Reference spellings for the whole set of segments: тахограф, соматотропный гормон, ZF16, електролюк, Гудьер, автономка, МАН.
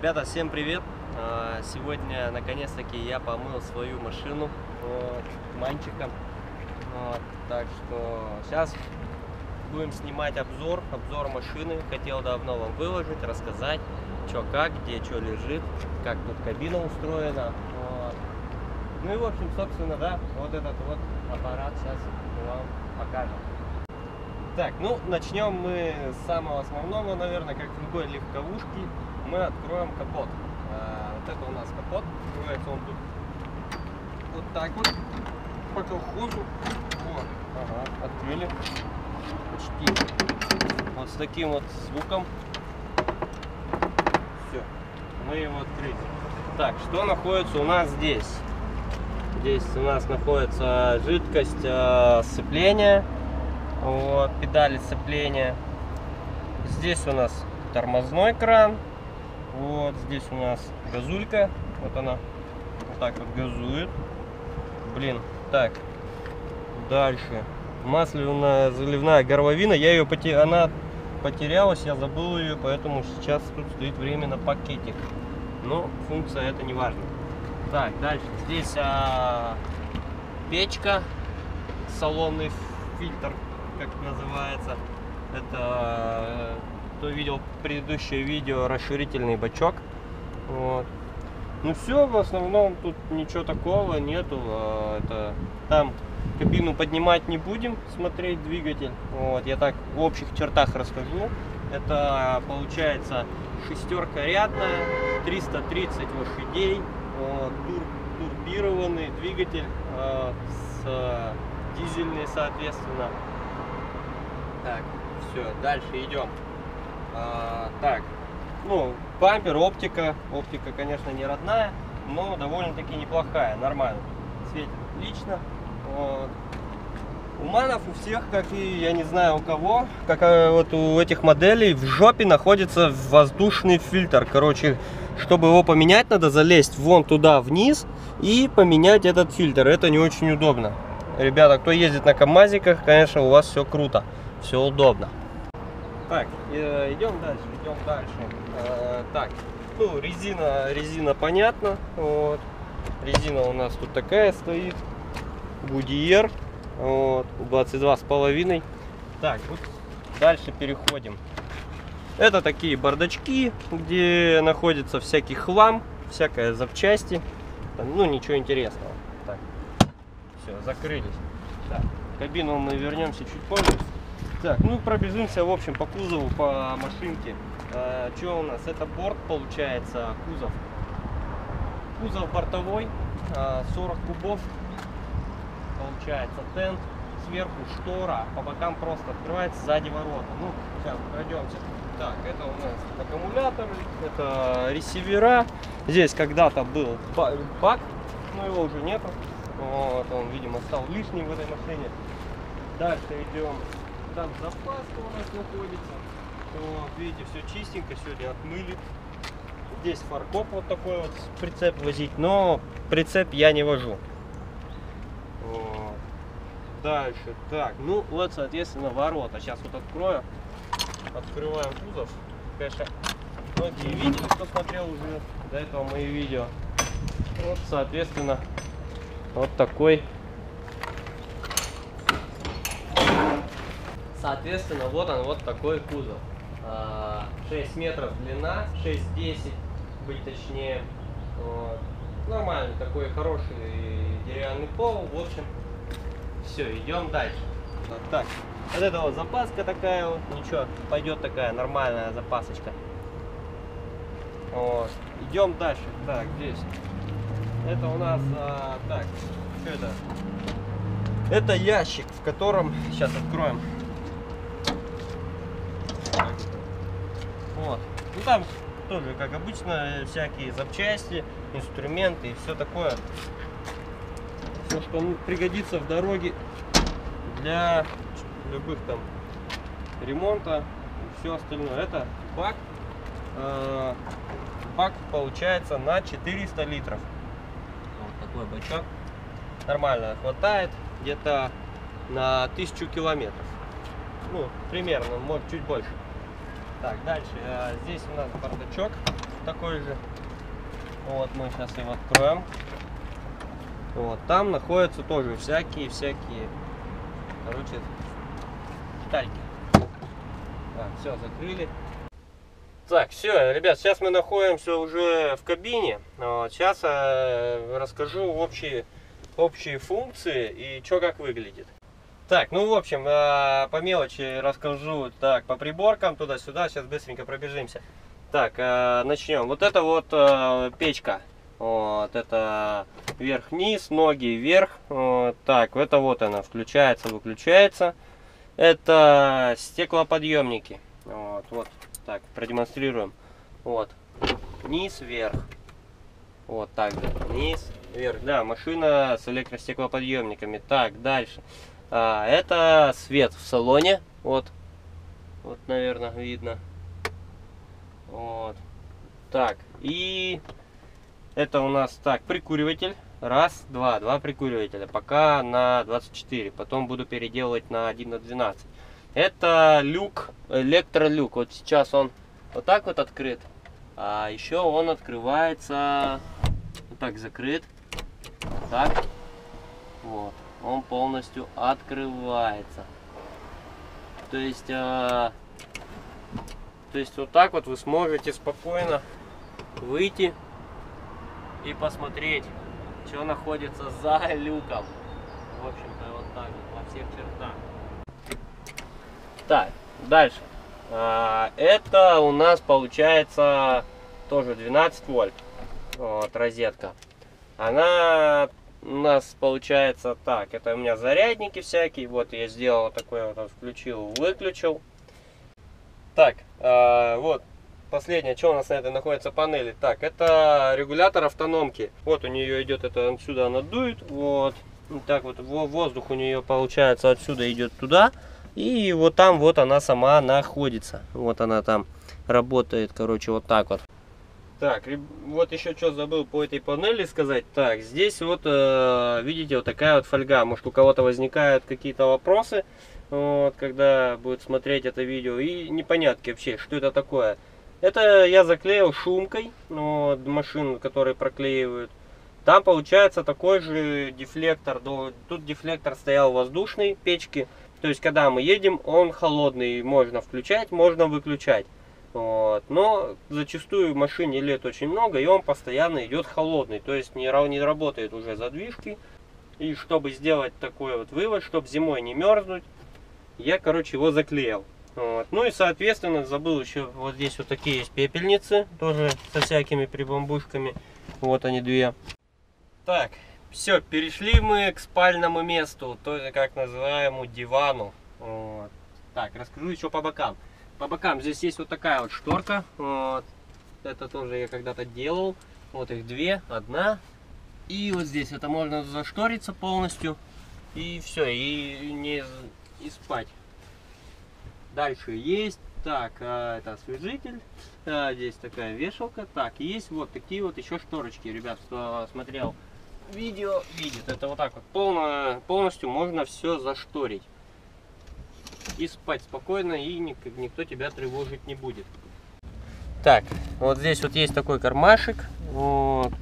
Ребята, всем привет! Сегодня наконец-таки я помыл свою машину манчиком. Так что сейчас будем снимать обзор машины. Хотел давно вам выложить, рассказать, что как, где что лежит, как тут кабина устроена. Ну и в общем, собственно, да, вот этот вот аппарат сейчас вам покажем. Так, ну начнем мы с самого основного, наверное, как в любой легковушке. Мы откроем капот. Вот это у нас капот. Открывается он тут вот так вот, по колхозу. Вот. Ага, открыли. Почти. Вот с таким вот звуком. Все. Мы его открыли. Так, что находится у нас здесь? Здесь у нас находится жидкость сцепления. Вот, педали сцепления. Здесь у нас тормозной кран. Вот здесь у нас газулька. Вот она вот так вот газует. Блин, так. Дальше. Масляная заливная горловина. Я ее она потерялась, я забыл ее, поэтому сейчас тут стоит временно пакетик. Но функция это не важна. Так, дальше. Здесь печка. Салонный фильтр, как называется. Это кто видел предыдущее видео, расширительный бачок. Вот. Ну все, в основном тут ничего такого нету. Это, там кабину поднимать не будем, смотреть двигатель. Вот, я так в общих чертах расскажу. Это получается шестерка рядная, 330 лошадей, турбированный двигатель, дизельный соответственно. Так, все, дальше идем. Так, ну, бампер, оптика, конечно, не родная, но довольно-таки неплохая, нормально, светит отлично. У манов у всех, как и я не знаю у кого, как вот у этих моделей, в жопе находится воздушный фильтр. Короче, чтобы его поменять, надо залезть вон туда вниз и поменять этот фильтр. Это не очень удобно. Ребята, кто ездит на камазиках, конечно, у вас все круто, все удобно. Так, идем дальше, идем дальше. Так, ну резина понятно. Вот. Резина у нас тут такая стоит. Гудьер. Вот, 22,5. Так, вот дальше переходим. Это такие бардачки, где находится всякий хлам, всякая запчасти. Ну, ничего интересного. Так, все, закрылись. Так, в кабину мы вернемся чуть позже. Так, ну пробежимся, в общем, по кузову, по машинке. Что у нас? Это борт, получается, кузов. Кузов бортовой, 40 кубов, получается, тент, сверху штора, по бокам просто открывается, сзади ворота. Ну, сейчас пройдемся. Так, это у нас аккумуляторы, это ресивера. Здесь когда-то был бак, но его уже нету. Вот, он, видимо, стал лишним в этой машине. Дальше идем. Там запаска у нас находится. Вот, видите, все чистенько, сегодня отмыли. Здесь фаркоп вот такой вот, прицеп возить, но прицеп я не вожу. Вот. Дальше, так, ну вот, соответственно, ворота. Сейчас вот открою. Открываем кузов. Конечно, многие видели, кто смотрел уже до этого мои видео. Вот, соответственно, вот такой. Соответственно, вот он, вот такой кузов. 6 метров длина, 6-10, быть точнее. Нормальный такой хороший деревянный пол. В общем, все, идем дальше. Вот так, вот это вот запаска такая вот, ничего, пойдет такая нормальная запасочка. Вот. Идем дальше. Так, здесь. Это у нас, так, что это? Это ящик, в котором, сейчас откроем. Вот. Ну там тоже, как обычно, всякие запчасти, инструменты и все такое. Все, что пригодится в дороге для любых там ремонта и все остальное. Это бак. Бак получается на 400 литров. Вот такой бачок. Нормально хватает. Где-то на 1000 километров. Ну, примерно, может чуть больше. Так, дальше. Здесь у нас бардачок такой же. Вот, мы сейчас его откроем. Вот, там находятся тоже всякие, короче, детальки. Так, все, закрыли. Так, все, ребят, сейчас мы находимся уже в кабине. Вот, сейчас расскажу общие функции и что как выглядит. Так, ну в общем, по мелочи расскажу, так, по приборкам туда-сюда, сейчас быстренько пробежимся. Так, начнем. Вот это вот печка. Вот, это вверх-вниз, ноги вверх. Вот, так, это вот она, включается, выключается. Это стеклоподъемники. Вот, вот, так, продемонстрируем. Вот, вниз, вверх. Вот так же, вниз, вверх. Да, машина с электростеклоподъемниками. Так, дальше. Это свет в салоне. Вот, вот, наверное, видно. Вот. Так, и это у нас так, прикуриватель. Раз, два, два прикуривателя. Пока на 24. Потом буду переделывать на 1 на 12. Это люк, электролюк. Вот сейчас он вот так вот открыт. А еще он открывается вот так, закрыт. Так. Вот. Он полностью открывается. То есть вот так вот вы сможете спокойно выйти и посмотреть, что находится за люком. В общем-то, вот так вот, во всех чертах. Так, дальше. Это у нас получается тоже 12 вольт. Вот, розетка. Она у нас получается так. Это у меня зарядники всякие. Вот я сделал такое, вот включил, выключил. Так, вот последнее, что у нас на этой находится панели. Так, это регулятор автономки. Вот у нее идет, это отсюда она дует. Вот. И так вот воздух у нее получается отсюда идет туда. И вот там вот она сама находится. Вот она там работает, короче, вот так вот. Так, вот еще что забыл по этой панели сказать. Так, здесь вот, видите, вот такая вот фольга. Может, у кого-то возникают какие-то вопросы, вот, когда будет смотреть это видео. И непонятки вообще, что это такое. Это я заклеил шумкой, вот, машину, которые проклеивают. Там получается такой же дефлектор. Тут дефлектор стоял воздушный, печки. То есть, когда мы едем, он холодный. Можно включать, можно выключать. Вот. Но зачастую в машине лет очень много, и он постоянно идет холодный, то есть не работает уже задвижки. И чтобы сделать такой вот вывод, чтобы зимой не мерзнуть, я, короче, его заклеил. Вот. Ну и, соответственно, забыл еще, вот здесь вот такие есть пепельницы, тоже со всякими прибамбушками. Вот они две. Так, все, перешли мы к спальному месту, тоже как называемому дивану. Вот. Так, расскажу еще по бокам. По бокам здесь есть вот такая вот шторка. Вот. Это тоже я когда-то делал. Вот их две, одна. И вот здесь это можно зашториться полностью. И все, и спать. Дальше есть. Так, это освежитель. Здесь такая вешалка. Так, есть вот такие вот еще шторочки. Ребят, кто смотрел видео, видит. Это вот так вот. Полностью можно все зашторить. И спать спокойно, и никто тебя тревожить не будет. Так, вот здесь вот есть такой кармашек. Вот.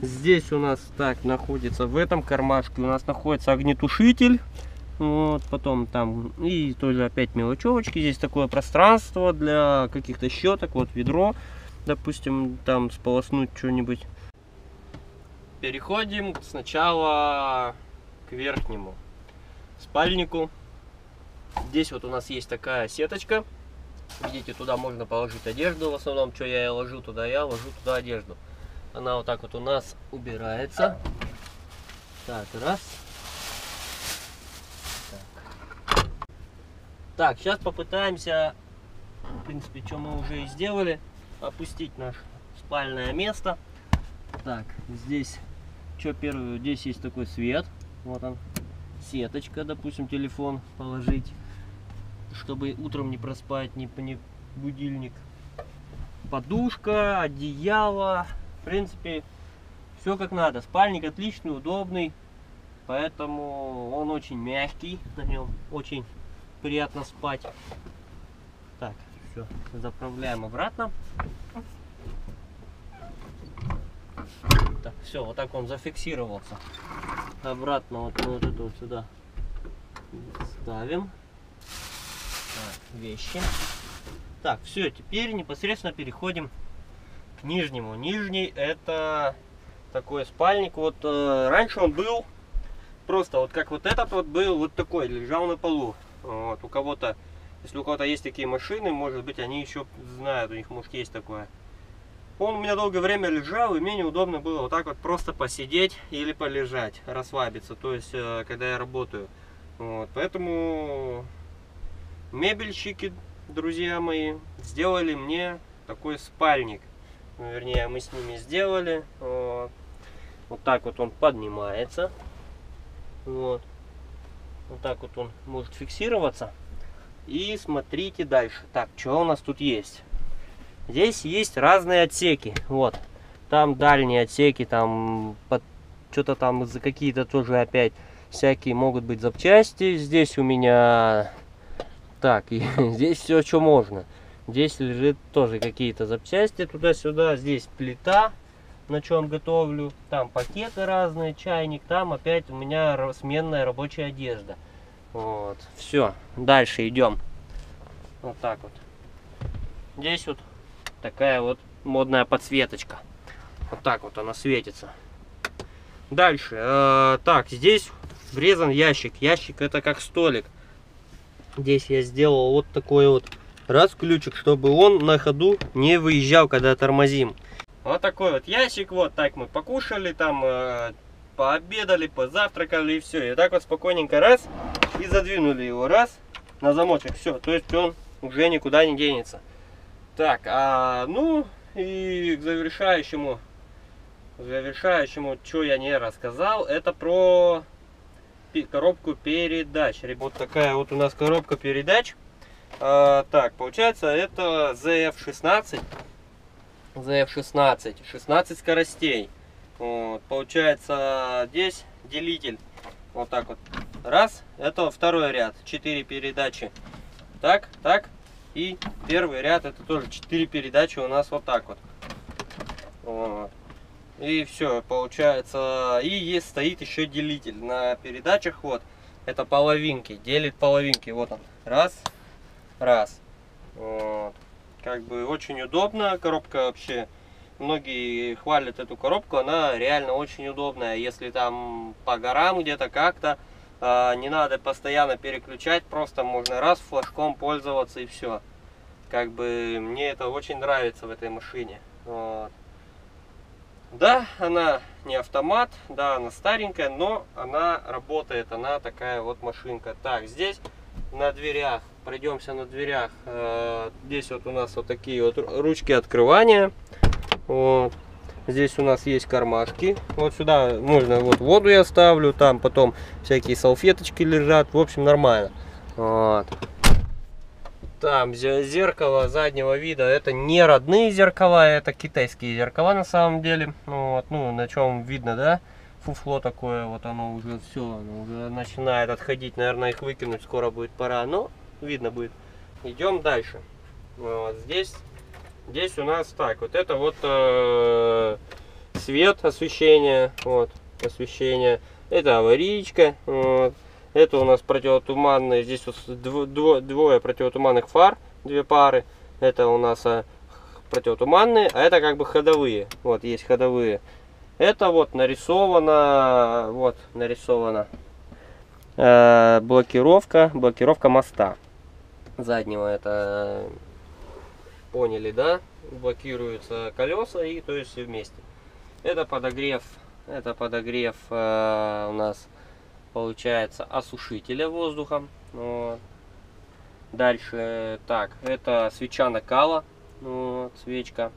Здесь у нас так находится, в этом кармашке у нас находится огнетушитель. Вот, потом там и тоже опять мелочевочки. Здесь такое пространство для каких-то щеток. Вот ведро, допустим, там сполоснуть что-нибудь. Переходим сначала к верхнему спальнику. Здесь вот у нас есть такая сеточка. Видите, туда можно положить одежду. В основном, что я ложу туда, одежду. Она вот так вот у нас убирается. Так, раз. Так, сейчас попытаемся, в принципе, что мы уже и сделали, опустить наше спальное место. Так, здесь, что первое, здесь есть такой свет. Вот он. Сеточка, допустим, телефон положить, чтобы утром не проспать, не будильник. Подушка, одеяло. В принципе, все как надо. Спальник отличный, удобный. Поэтому он очень мягкий. На нем очень приятно спать. Так, Все, заправляем обратно. Так, все, вот так он зафиксировался. Обратно вот, вот это вот сюда ставим. Так, вещи. Так, все, теперь непосредственно переходим к нижнему. Нижний — это такой спальник. Вот раньше он был просто вот как вот этот вот был, вот такой, лежал на полу. Вот, у кого-то, если у кого-то есть такие машины, может быть, они еще знают, у них, может, есть такое. Он у меня долгое время лежал, и мне неудобно было вот так вот просто посидеть или полежать, расслабиться, то есть, когда я работаю. Вот, поэтому мебельщики, друзья мои, сделали мне такой спальник. Вернее, мы с ними сделали. Вот, вот так вот он поднимается. Вот. Вот так вот он может фиксироваться. И смотрите дальше. Так, что у нас тут есть? Здесь есть разные отсеки. Вот. Там дальние отсеки, там что-то там за какие-то тоже опять всякие могут быть запчасти. Здесь у меня... Так, и здесь все, что можно. Здесь лежит тоже какие-то запчасти туда-сюда. Здесь плита, на чем готовлю. Там пакеты разные, чайник. Там опять у меня сменная рабочая одежда. Вот, все. Дальше идем. Вот так вот. Здесь вот такая вот модная подсветочка. Вот так вот она светится. Дальше. Так, здесь врезан ящик. Ящик — это как столик. Здесь я сделал вот такой вот раз ключик, чтобы он на ходу не выезжал, когда тормозим. Вот такой вот ящик. Вот так мы покушали, там пообедали, позавтракали, и все. И так вот спокойненько раз и задвинули его раз на замочек. Все, то есть он уже никуда не денется. Так, ну и к завершающему, что я не рассказал, это про... коробку передач. Вот такая вот у нас коробка передач. Так, получается, это ZF16. ZF16. 16 скоростей. Вот, получается, здесь делитель. Вот так вот. Раз. Это второй ряд. 4 передачи. Так, так. И первый ряд, это тоже 4 передачи у нас вот так вот. Вот. И все, получается, и есть, стоит еще делитель на передачах, вот, это половинки, делит половинки, вот он, раз, раз, вот, как бы очень удобно, коробка вообще, многие хвалят эту коробку, она реально очень удобная, если там по горам где-то как-то, не надо постоянно переключать, просто можно раз флажком пользоваться и все, как бы мне это очень нравится в этой машине, вот. Да, она не автомат, да, она старенькая, но она работает, она такая вот машинка. Так, здесь на дверях, пройдемся на дверях, здесь вот у нас вот такие вот ручки открывания, вот. Здесь у нас есть кармашки, вот сюда можно, вот воду я ставлю, там потом всякие салфеточки лежат, в общем, нормально. Вот. Там зеркало заднего вида, это не родные зеркала, это китайские зеркала на самом деле. Вот, ну, на чем видно, да, фуфло такое, вот оно уже все, оно уже начинает отходить, наверное, их выкинуть скоро будет пора, но видно будет. Идем дальше. Вот, здесь у нас так, вот это вот свет, освещение, вот, освещение, это аварийка, вот. Это у нас противотуманные, здесь вот двое противотуманных фар, две пары. Это у нас противотуманные, а это как бы ходовые. Вот есть ходовые. Это вот нарисовано, блокировка моста заднего. Это поняли, да? Блокируются колеса и то есть все вместе. Это подогрев у нас. Получается осушителя воздухом. Вот. Дальше, так, это свеча накала, вот, свечка,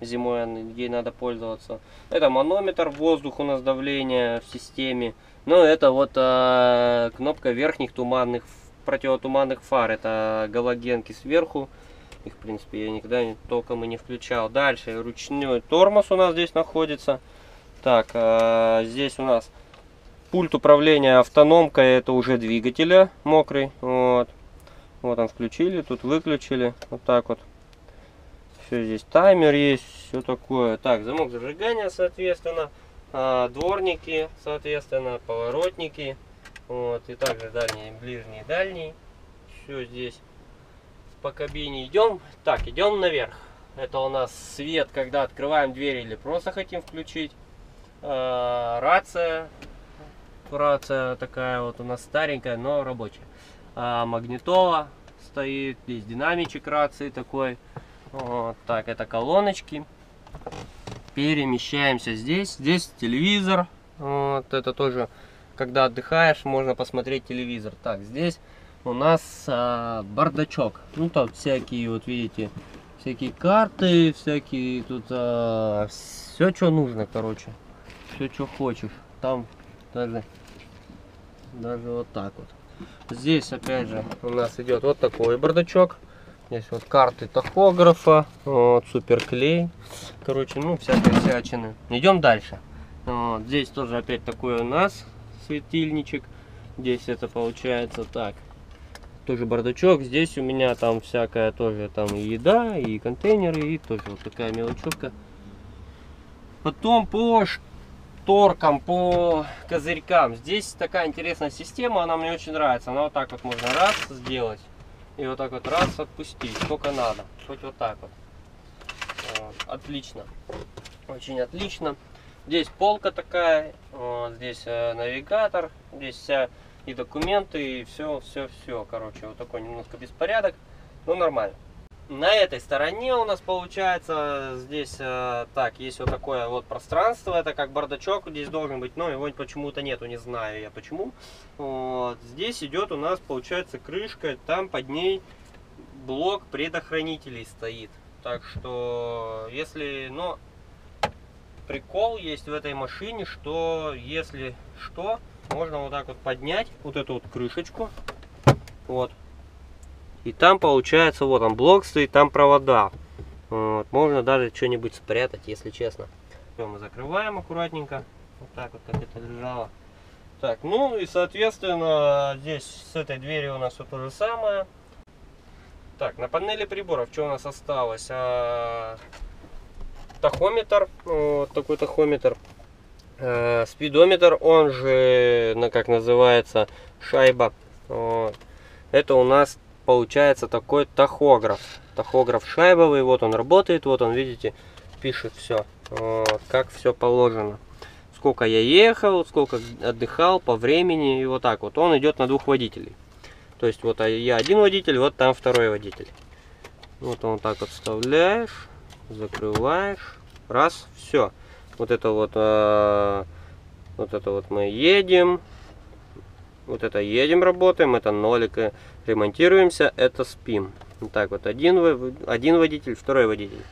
зимой ей надо пользоваться. Это манометр, воздух у нас, давление в системе. Ну, это вот кнопка верхних туманных, противотуманных фар, это галогенки сверху. Их, в принципе, я никогда толком и не включал. Дальше ручной тормоз у нас здесь находится. Так, здесь у нас пульт управления автономкой, это уже двигателя мокрый. Вот. Вот он, включили, тут выключили. Вот так вот. Все здесь, таймер есть, все такое. Так, замок зажигания, соответственно. Дворники, соответственно, поворотники. Вот, и также дальний, ближний, дальний. Все здесь. По кабине идем. Так, идем наверх. Это у нас свет, когда открываем дверь или просто хотим включить. Рация. Рация такая вот у нас старенькая, но рабочая. Магнитола стоит. Здесь динамичек рации такой. Вот, так, это колоночки. Перемещаемся здесь. Здесь телевизор. Вот, это тоже, когда отдыхаешь, можно посмотреть телевизор. Так, здесь у нас бардачок. Ну, там всякие, вот видите, всякие карты, всякие тут... все, что нужно, короче. Все, что хочешь. Там даже вот так вот. Здесь, опять же, у нас идет вот такой бардачок. Здесь вот карты тахографа, вот, суперклей. Короче, ну, всякой всячины. Идем дальше. Вот, здесь тоже опять такой у нас светильничек. Здесь это получается так. Тоже бардачок. Здесь у меня там всякая тоже там и еда, и контейнеры, и тоже вот такая мелочевка. Потом по шторкам, по козырькам. Здесь такая интересная система, она мне очень нравится. Она вот так вот можно раз сделать. И вот так вот раз отпустить, сколько надо. Хоть вот так вот. Отлично. Очень отлично. Здесь полка такая. Здесь навигатор. Здесь вся и документы, и все. Короче, вот такой немножко беспорядок. Но нормально. На этой стороне у нас получается здесь так, есть вот такое вот пространство. Это как бардачок здесь должен быть, но его почему-то нету, не знаю я почему. Вот. Здесь идет у нас получается крышка, там под ней блок предохранителей стоит. Так что если, но прикол есть в этой машине, что если что, можно вот так вот поднять вот эту вот крышечку. Вот. И там получается, вот он блок стоит, там провода. Вот, можно даже что-нибудь спрятать, если честно. Все, мы закрываем аккуратненько. Вот так вот, как это лежало. Так, ну и соответственно, здесь с этой дверью у нас все то же самое. Так, на панели приборов, что у нас осталось? Тахометр, вот такой тахометр. Спидометр, он же, как называется, шайба. Вот. Это у нас... Получается такой тахограф. Тахограф шайбовый. Вот он работает. Вот он, видите, пишет все. Вот, как все положено. Сколько я ехал, сколько отдыхал по времени. И вот так вот. Он идет на двух водителей. То есть вот я один водитель, вот там второй водитель. Вот он так вот вставляешь. Закрываешь. Раз. Все. Вот это вот мы едем. Вот это едем, работаем, это нолик, ремонтируемся, это спим. Вот так вот, один водитель, второй водитель.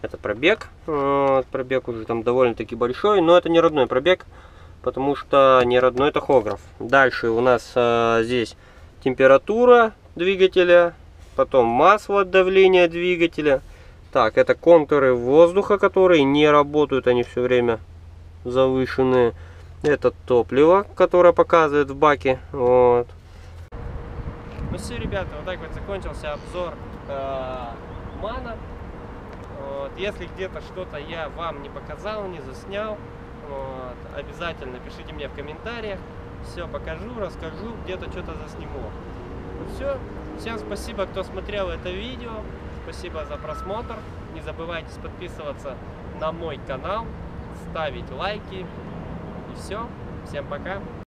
Это пробег, пробег уже там довольно-таки большой, но это не родной пробег, потому что не родной тахограф. Дальше у нас здесь температура двигателя, потом масло, давление двигателя. Так, это контуры воздуха, которые не работают, они все время завышенные. Это топливо, которое показывает в баке. Вот. Ну все, ребята, вот так вот закончился обзор МАНа. Вот. Если где-то что-то я вам не показал, не заснял, вот, обязательно пишите мне в комментариях. Все покажу, расскажу, где-то что-то засниму. Ну все, всем спасибо, кто смотрел это видео. Спасибо за просмотр. Не забывайте подписываться на мой канал, ставить лайки. Все, всем пока.